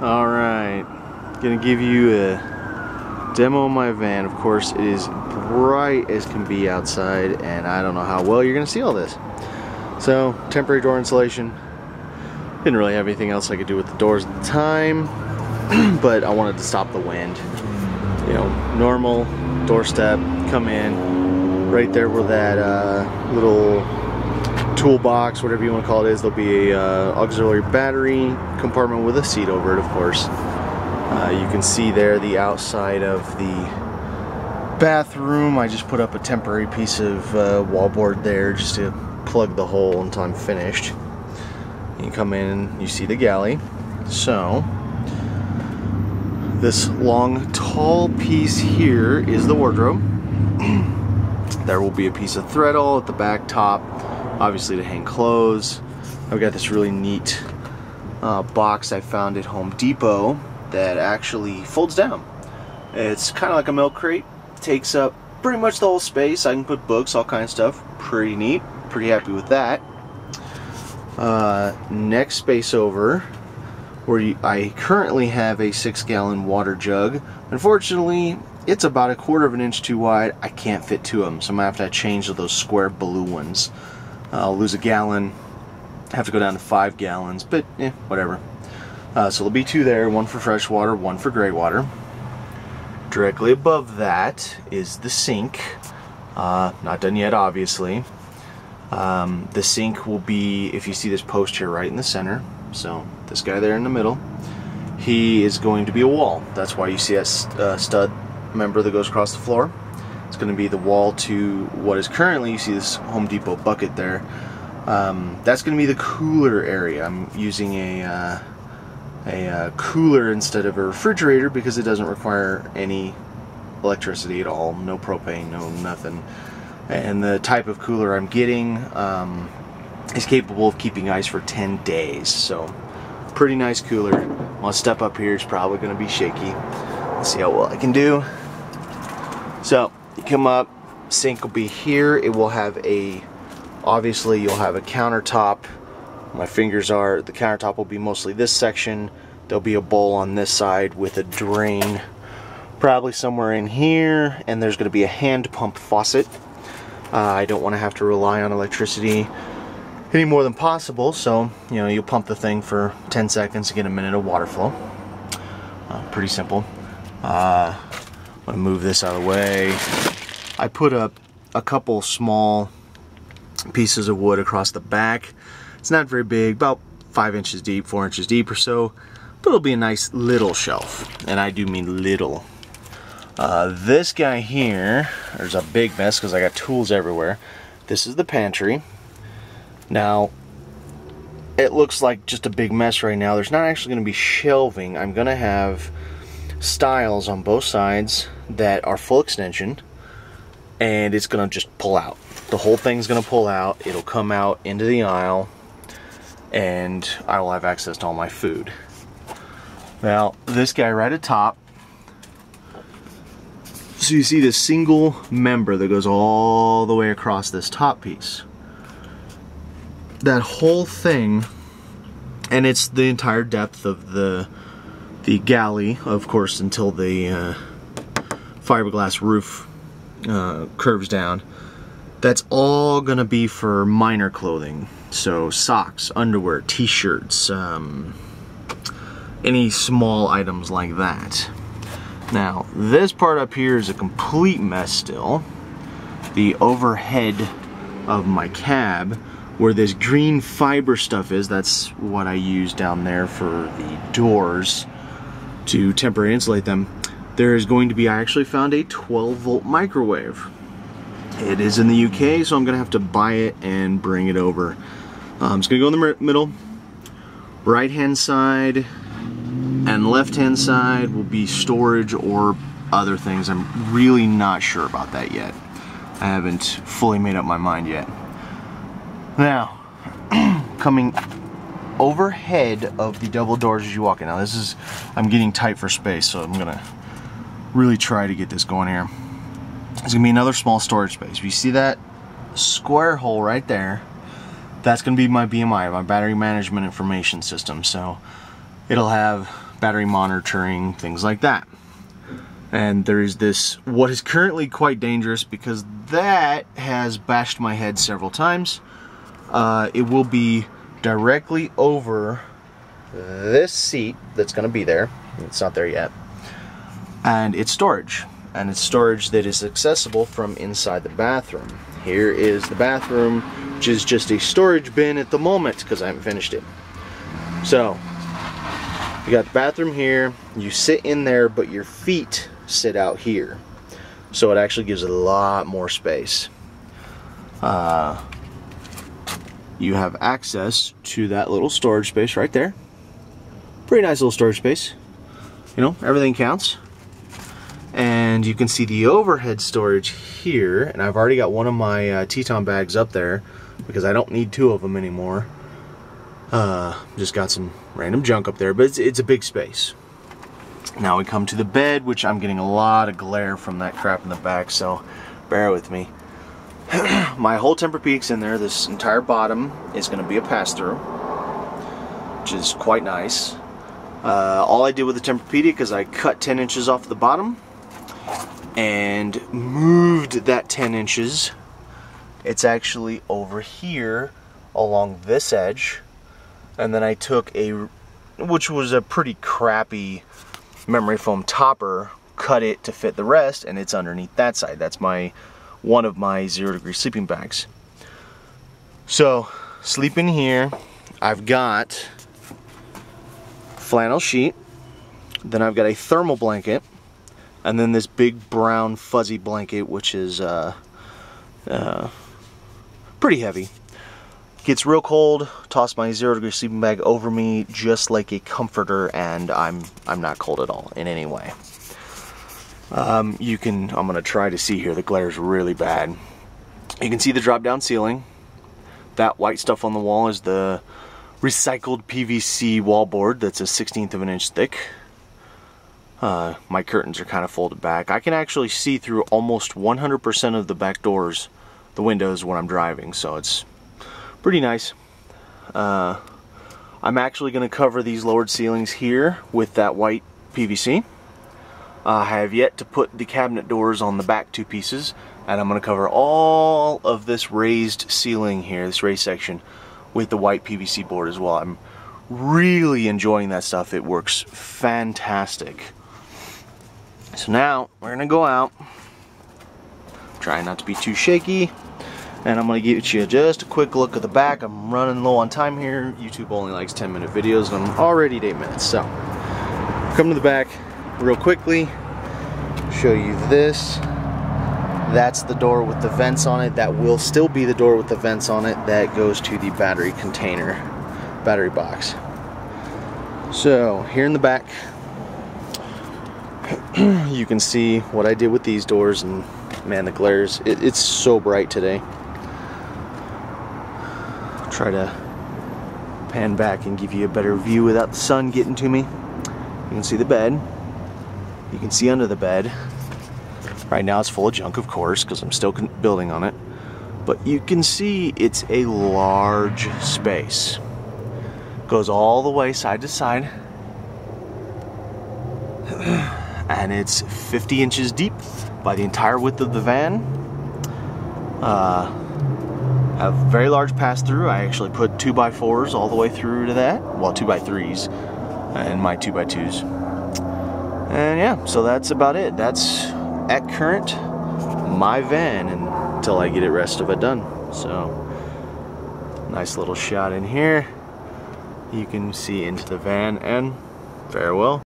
Alright, gonna give you a demo of my van. Of course, it is bright as can be outside, and I don't know how well you're gonna see all this. So, temporary door insulation. Didn't really have anything else I could do with the doors at the time, but I wanted to stop the wind. You know, normal doorstep, come in, right there where that little toolbox, whatever you want to call it is, there'll be a auxiliary battery compartment with a seat over it, of course. You can see there the outside of the bathroom. I just put up a temporary piece of wallboard there just to plug the hole until I'm finished. You come in and you see the galley. So this long tall piece here is the wardrobe. There will be a piece of threadall at the back top, obviously to hang clothes. I've got this really neat box I found at Home Depot that actually folds down. It's kind of like a milk crate. Takes up pretty much the whole space. I can put books, all kinds of stuff. Pretty neat. Pretty happy with that. Next space over, where I currently have a 6-gallon water jug. Unfortunately, it's about 1/4 of an inch too wide. I can't fit two of them, so I'm going to have to change to those square blue ones. I'll lose a gallon, have to go down to 5 gallons, but eh, whatever. So there'll be two there, one for fresh water, one for gray water. Directly above that is the sink. Not done yet, obviously. The sink will be, if you see this post here, right in the center. So this guy there in the middle, he is going to be a wall. That's why you see that stud member that goes across the floor. It's going to be the wall to what is currently, you see this Home Depot bucket there. That's going to be the cooler area. I'm using a cooler instead of a refrigerator because it doesn't require any electricity at all. No propane, no nothing. And the type of cooler I'm getting is capable of keeping ice for 10 days. So pretty nice cooler. I'll step up here. It's probably going to be shaky. Let's see how well I can do. So, you come up, sink will be here. It will have a, obviously you'll have a countertop. My fingers are, the countertop will be mostly this section. There'll be a bowl on this side with a drain probably somewhere in here, and there's gonna be a hand pump faucet. I don't wanna have to rely on electricity any more than possible, so you know, you'll pump the thing for 10 seconds to get a minute of water flow. Pretty simple. I'm gonna move this out of the way. I put up a couple small pieces of wood across the back. It's not very big, about 5 inches deep, 4 inches deep or so, but it'll be a nice little shelf, and I do mean little. This guy here, there's a big mess because I got tools everywhere. This is the pantry. Now, it looks like just a big mess right now. There's not actually gonna be shelving. I'm gonna have stiles on both sides that are full extension, and it's gonna just pull out. The whole thing's gonna pull out. It'll come out into the aisle, and I will have access to all my food. Now this guy right at top, so you see this single member that goes all the way across this top piece, that whole thing, and it's the entire depth of the galley, of course, until the fiberglass roof curves down. That's all gonna be for minor clothing, so socks, underwear, t-shirts, any small items like that. Now, this part up here is a complete mess still. The overhead of my cab, where this green fiber stuff is, that's what I use down there for the doors to temporarily insulate them. There is going to be, I actually found a 12-volt microwave. It is in the UK, so I'm gonna have to buy it and bring it over. It's gonna go in the middle. Right hand side and left hand side will be storage or other things. I'm really not sure about that yet. I haven't fully made up my mind yet. Now, coming overhead of the double doors as you walk in. Now this is, I'm getting tight for space, so I'm gonna really try to get this going here. There's gonna be another small storage space. If you see that square hole right there, that's gonna be my BMI, my battery management information system. So it'll have battery monitoring, things like that. And there is this, what is currently quite dangerous because that has bashed my head several times. It will be directly over this seat that's going to be there. It's not there yet. And it's storage. And it's storage that is accessible from inside the bathroom. Here is the bathroom, which is just a storage bin at the moment because I haven't finished it. So, you got the bathroom here. You sit in there, but your feet sit out here. So it actually gives it a lot more space. You have access to that little storage space right there. Pretty nice little storage space. You know, everything counts. And you can see the overhead storage here, and I've already got one of my Teton bags up there because I don't need two of them anymore. Just got some random junk up there, but it's a big space. Now we come to the bed, which I'm getting a lot of glare from that crap in the back, so bear with me. My whole Tempur-Pedic's in there. This entire bottom is going to be a pass-through, which is quite nice. All I did with the Tempur-Pedic is I cut 10 inches off the bottom and moved that 10 inches. It's actually over here along this edge. And then I took a, which was a pretty crappy memory foam topper, cut it to fit the rest, and it's underneath that side. That's my, one of my 0 degree sleeping bags. So, sleeping here, I've got flannel sheet, then I've got a thermal blanket, and then this big brown fuzzy blanket, which is pretty heavy. Gets real cold. Toss my 0 degree sleeping bag over me just like a comforter, and I'm not cold at all in any way. You can, I'm gonna try to see here, the glare is really bad. You can see the drop down ceiling. That white stuff on the wall is the recycled PVC wall board that's 1/16 of an inch thick. My curtains are kind of folded back. I can actually see through almost 100% of the back doors, the windows, when I'm driving, so it's pretty nice. I'm actually going to cover these lowered ceilings here with that white PVC. I have yet to put the cabinet doors on the back two pieces, and I'm going to cover all of this raised ceiling here, this raised section, with the white PVC board as well. I'm really enjoying that stuff. It works fantastic. So now we're gonna go out, try not to be too shaky, and I'm gonna give you just a quick look at the back. I'm running low on time here. YouTube only likes 10-minute videos, and I'm already at 8 minutes. So come to the back real quickly, show you this. That's the door with the vents on it. That will still be the door with the vents on it. That goes to the battery container, battery box. So here in the back, you can see what I did with these doors, and man, the glares, it's so bright today. I'll try to pan back and give you a better view without the sun getting to me. You can see the bed. You can see under the bed. Right now it's full of junk, of course, because I'm still building on it. But you can see it's a large space. Goes all the way side to side. And it's 50 inches deep by the entire width of the van. Have a very large pass through. I actually put 2x4s all the way through to that. Well, 2x3s and my 2x2s. And yeah, so that's about it. That's at current my van until I get the rest of it done. So nice little shot in here. You can see into the van, and farewell.